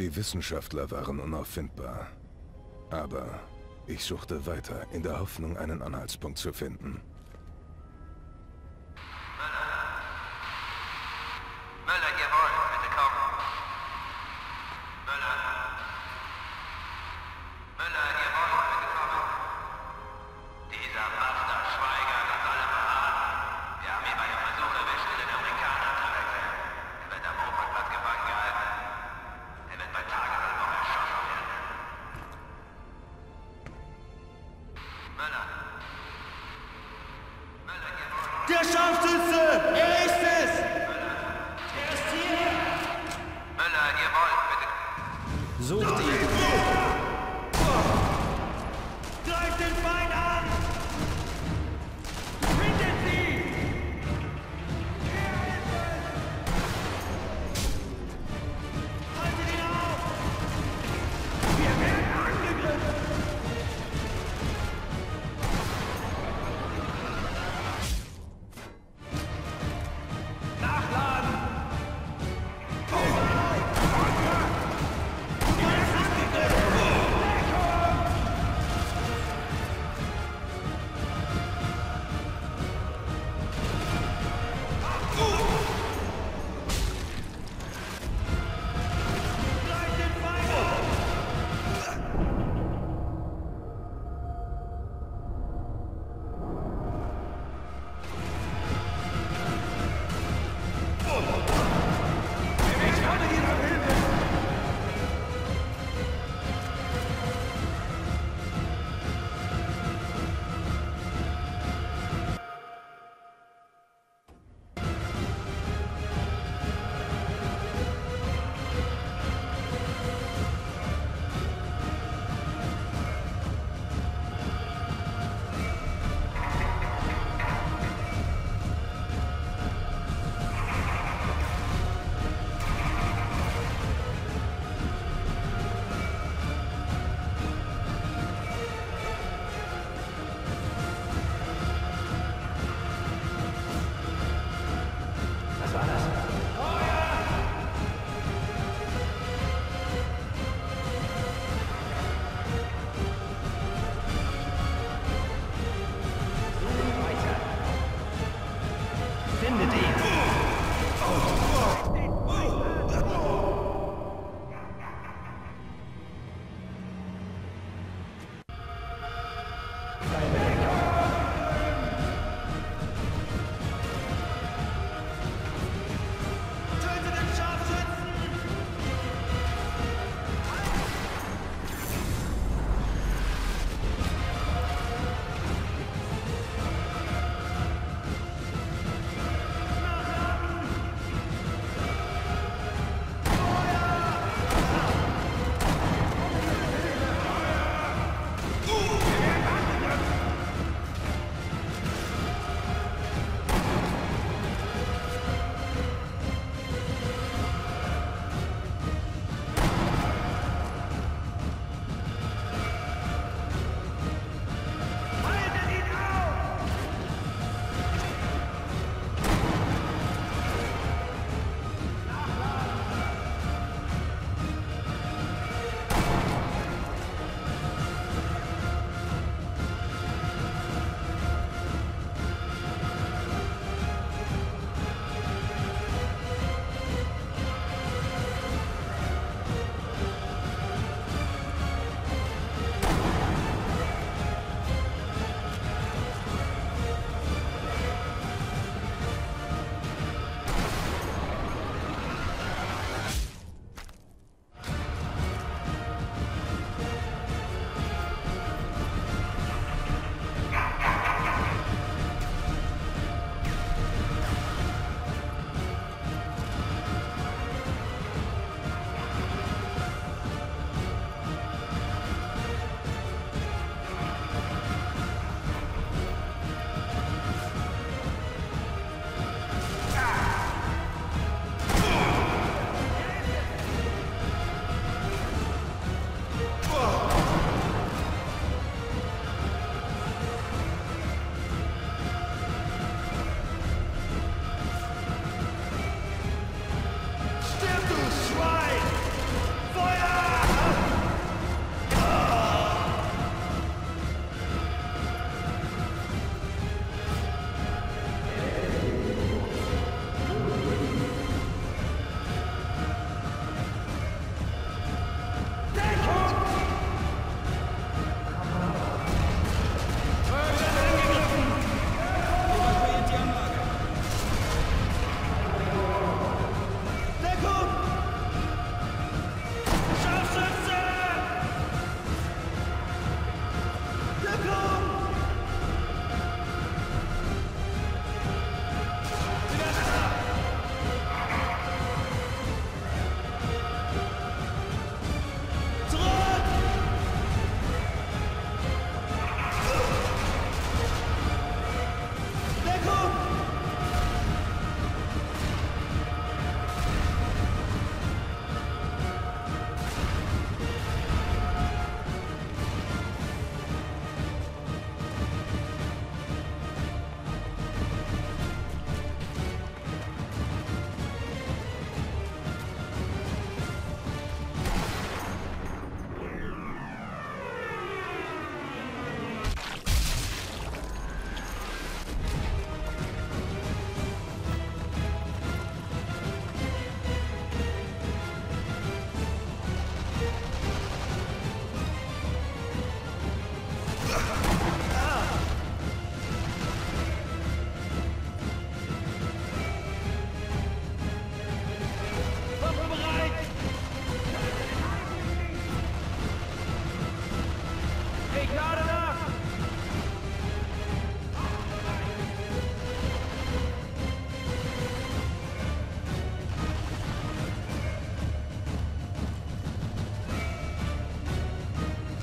die Wissenschaftler waren unauffindbar. Aber ich suchte weiter, in der Hoffnung, einen Anhaltspunkt zu finden. Der Scharfschütze! Er ist es! Er ist hier! Müller, ihr wollt, bitte! Sucht ihn! Greift den Feind an! Findet sie! Er ist es! Haltet ihn auf! Wir werden angegriffen! Nachladen! Aufmerksamkeit! Ihr seid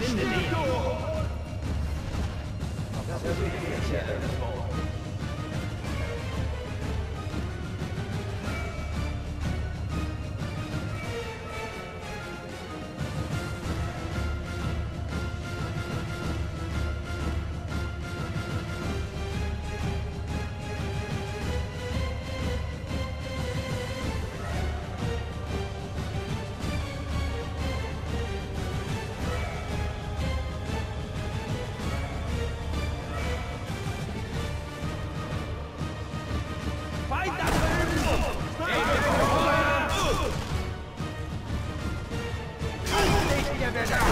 in the lead. Get out!